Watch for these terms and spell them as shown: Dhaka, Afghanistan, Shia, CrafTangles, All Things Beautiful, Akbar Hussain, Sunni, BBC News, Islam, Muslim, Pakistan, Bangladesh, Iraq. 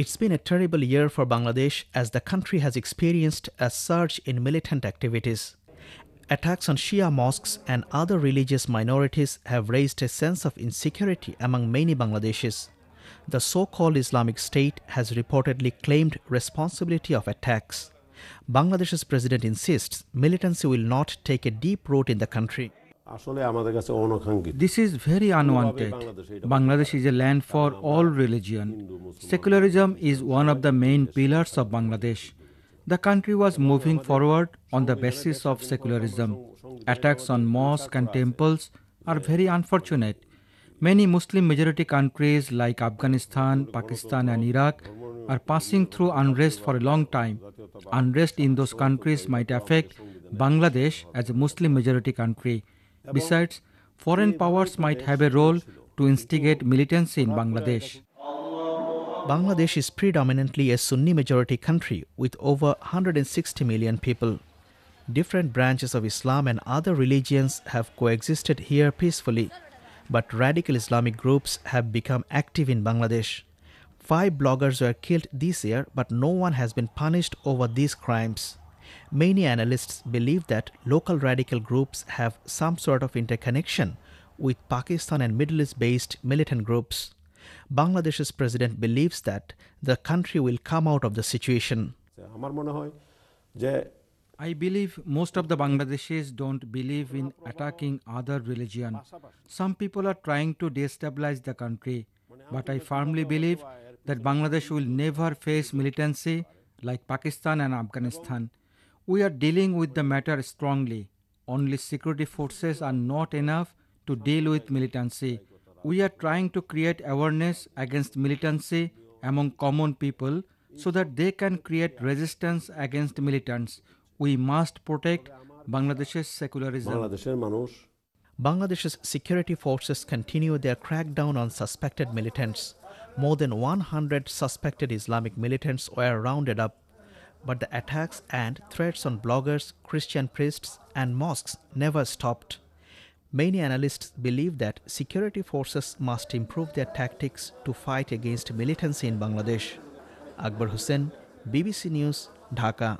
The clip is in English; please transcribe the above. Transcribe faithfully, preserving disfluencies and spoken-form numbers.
It's been a terrible year for Bangladesh as the country has experienced a surge in militant activities. Attacks on Shia mosques and other religious minorities have raised a sense of insecurity among many Bangladeshis. The so-called Islamic State has reportedly claimed responsibility of attacks. Bangladesh's president insists militancy will not take a deep root in the country. This is very unwanted. Bangladesh is a land for all religion. Secularism is one of the main pillars of Bangladesh. The country was moving forward on the basis of secularism. Attacks on mosques and temples are very unfortunate. Many Muslim-majority countries like Afghanistan, Pakistan and Iraq are passing through unrest for a long time. Unrest in those countries might affect Bangladesh as a Muslim-majority country. Besides, foreign powers might have a role to instigate militancy in Bangladesh. Bangladesh is predominantly a Sunni-majority country with over one hundred sixty million people. Different branches of Islam and other religions have coexisted here peacefully, but radical Islamic groups have become active in Bangladesh. Five bloggers were killed this year, but no one has been punished over these crimes. Many analysts believe that local radical groups have some sort of interconnection with Pakistan and Middle East-based militant groups. Bangladesh's president believes that the country will come out of the situation. I believe most of the Bangladeshis don't believe in attacking other religion. Some people are trying to destabilize the country, but I firmly believe that Bangladesh will never face militancy like Pakistan and Afghanistan. We are dealing with the matter strongly. Only security forces are not enough to deal with militancy. We are trying to create awareness against militancy among common people so that they can create resistance against militants. We must protect Bangladesh's secularism. Bangladesh's security forces continue their crackdown on suspected militants. More than one hundred suspected Islamic militants were rounded up. But the attacks and threats on bloggers, Christian priests and mosques never stopped. Many analysts believe that security forces must improve their tactics to fight against militancy in Bangladesh. Akbar Hussain, B B C News, Dhaka.